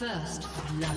First blood.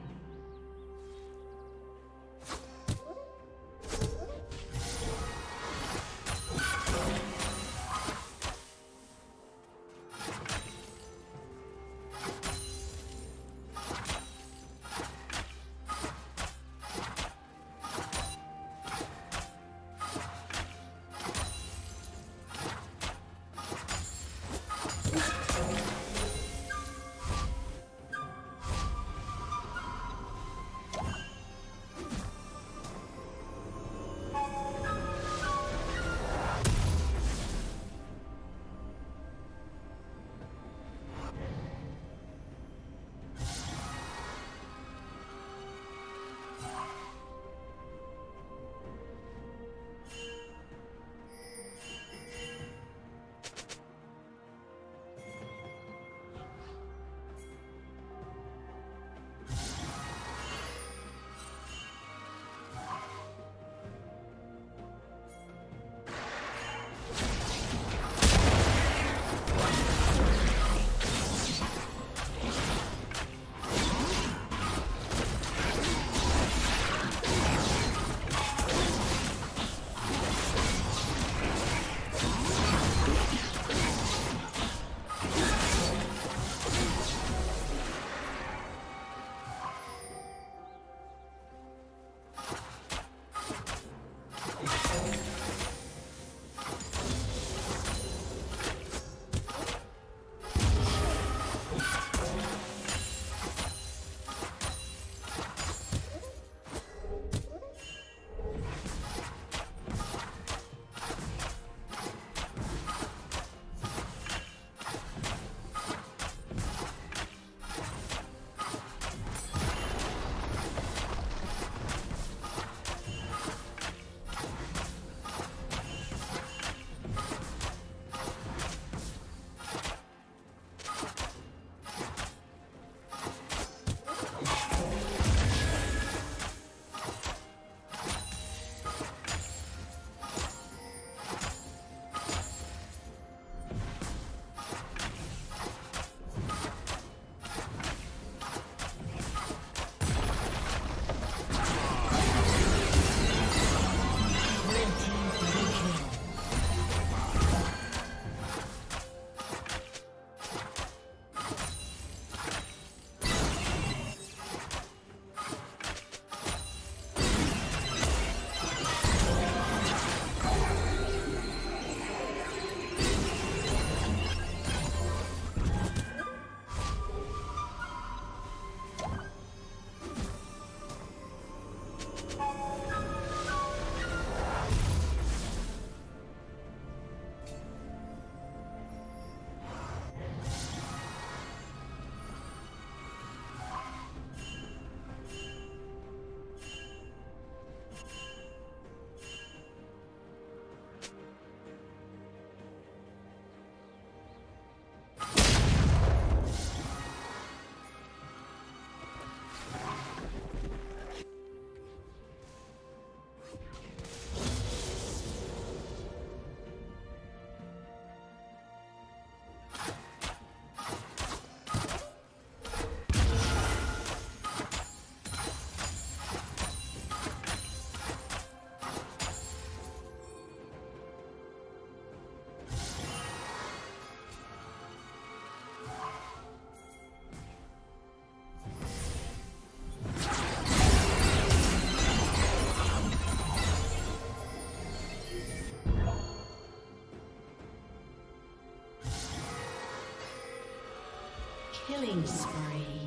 Killing spree.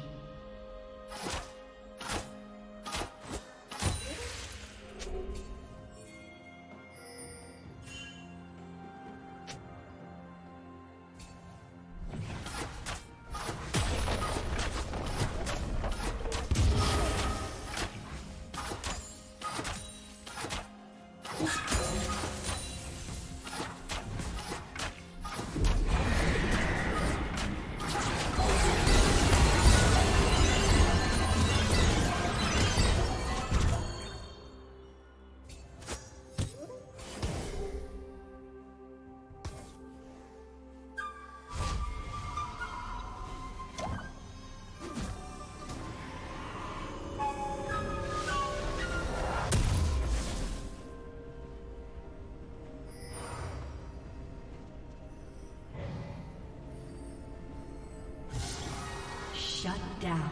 Shut down.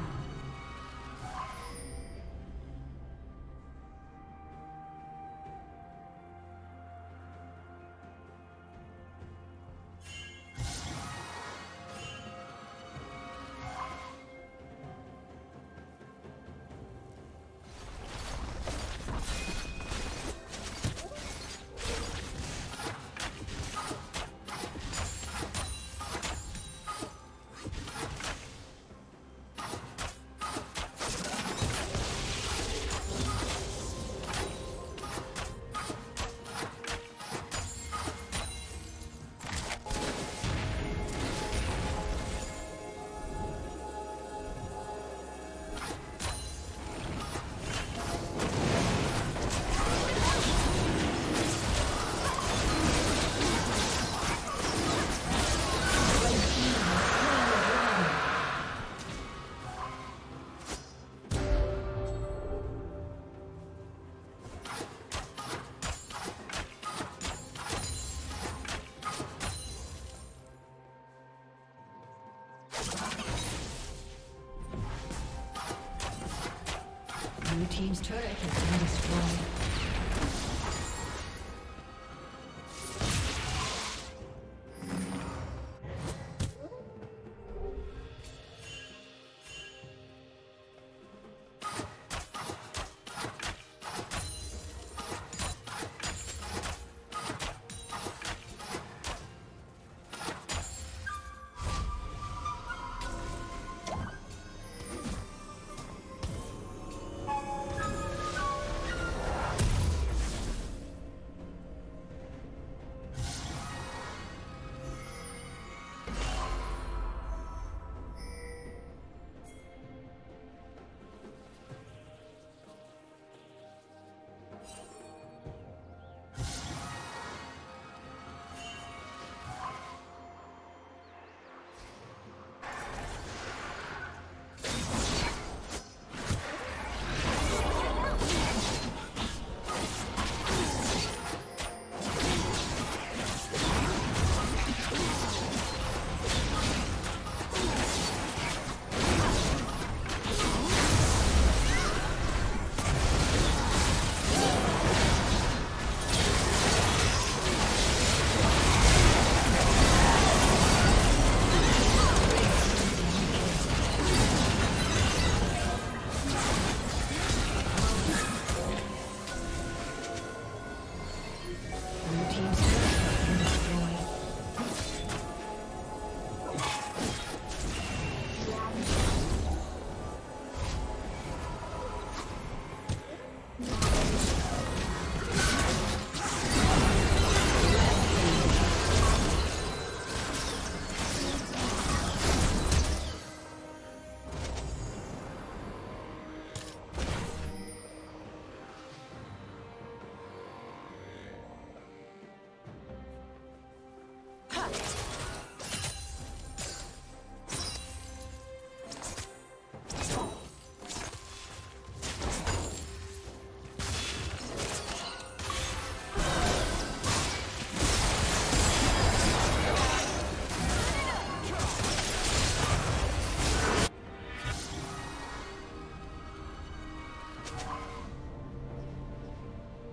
Your team's turret has been destroyed.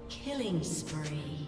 Killing spree.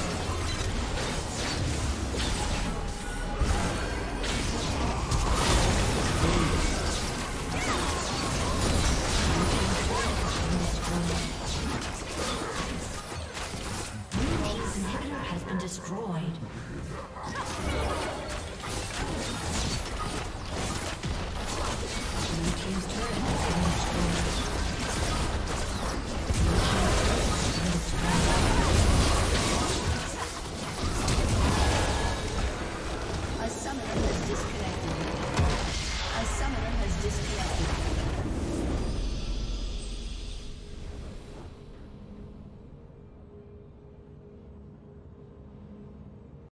double kill.